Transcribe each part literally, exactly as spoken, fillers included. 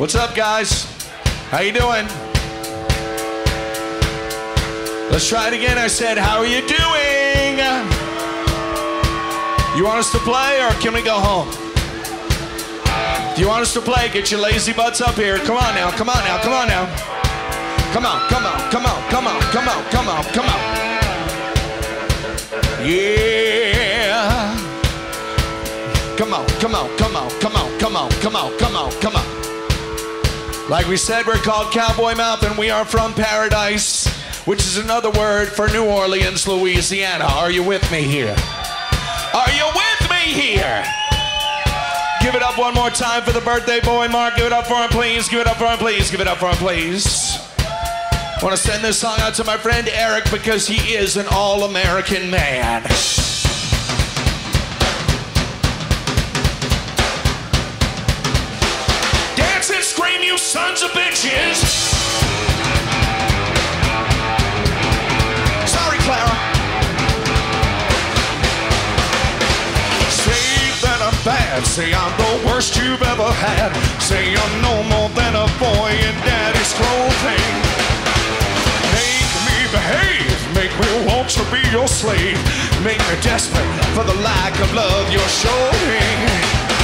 What's up, guys? How you doing? Let's try it again. I said, how are you doing? You want us to play or can we go home? Do you want us to play? Get your lazy butts up here. Come on now, come on now, come on now. Come on, come on, come on, come on, come on, come on, come on. Yeah. Come on, come on, come on, come on, come on, come on, come on, come on. Like we said, we're called Cowboy Mouth and we are from Paradise, which is another word for New Orleans, Louisiana. Are you with me here? Are you with me here? Give it up one more time for the birthday boy, Mark. Give it up for him, please. Give it up for him, please. Give it up for him, please. I want to send this song out to my friend Eric because he is an All American Man. Dance and scream, you sons of bitches. Sorry, Clara. Say that I'm bad. Say I'm the worst you've ever had. Say I'm no more than a boy in daddy's clothing. Behave, make me want to be your slave. Make me desperate for the lack of love you're showing.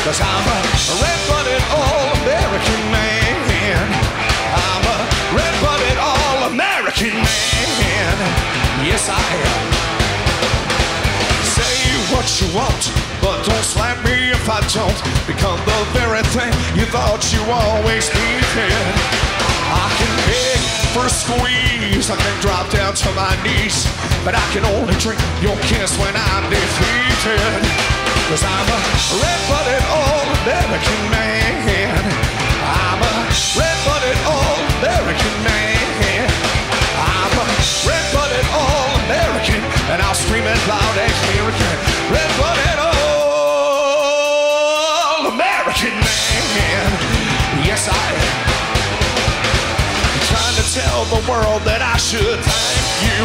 Cause I'm a red-blooded all-American man. I'm a red-blooded all-American man. Yes, I am. Say what you want, but don't slap me if I don't. Become the very thing you thought you always needed. I can beg for a squeeze, I can drop down to my knees, but I can only drink your kiss when I'm defeated. Cause I'm a red-blooded all-American man. I'm a red-blooded all-American man. I'm a red-blooded all-American, and I'll scream it loud and clear again. Red-blooded all-American man. Yes, I am. Trying to tell the world that I should thank you.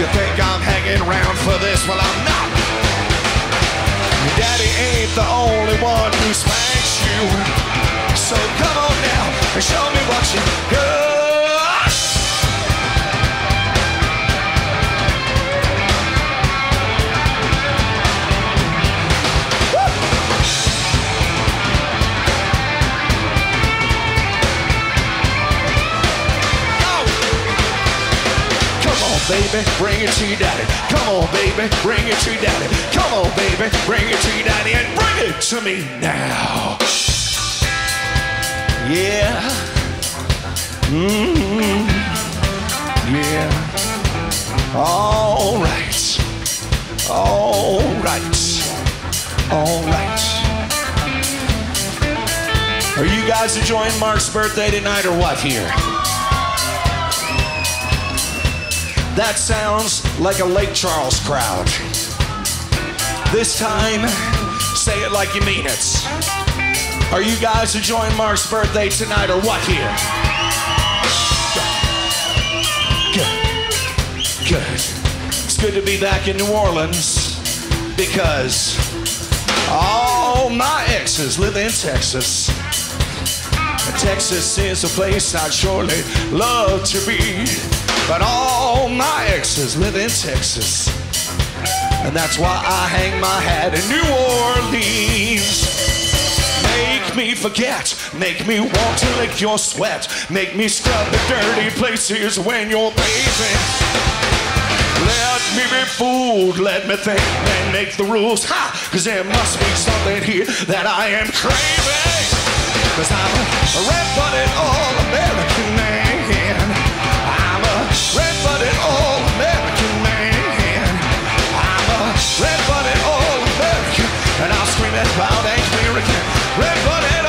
You think I'm hanging around for this? Well, I'm not. Your daddy ain't the only one who spanks you. So come on now and show me what you got. Baby, bring it to your daddy. Come on, baby, bring it to your daddy. Come on, baby, bring it to your daddy and bring it to me now. Yeah. Mm-hmm. Yeah. All right. All right. All right. Are you guys enjoying Mark's birthday tonight or what here? That sounds like a Lake Charles crowd. This time, say it like you mean it. Are you guys enjoying Mark's birthday tonight or what here? Good. Good. It's good to be back in New Orleans because all my exes live in Texas. Texas is a place I'd surely love to be. But all my exes live in Texas, and that's why I hang my hat in New Orleans. Make me forget, make me want to lick your sweat, make me scrub the dirty places when you're bathing. Let me be fooled, let me think and make the rules, ha! Cause there must be something here that I am craving. Cause I'm a red-blooded all-American man. Red-blooded all-American man. I'm a red-blooded all-American, and I'll scream it loud and clear again. Red-blooded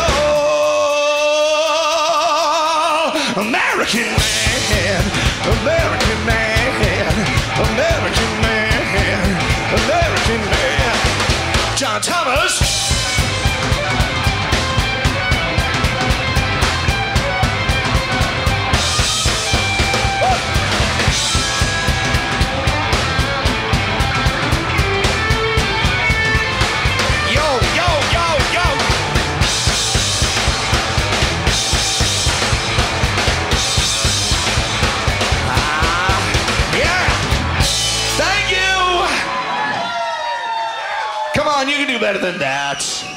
all-American man. American man. American man. American man. John Thomas. Come on, you can do better than that.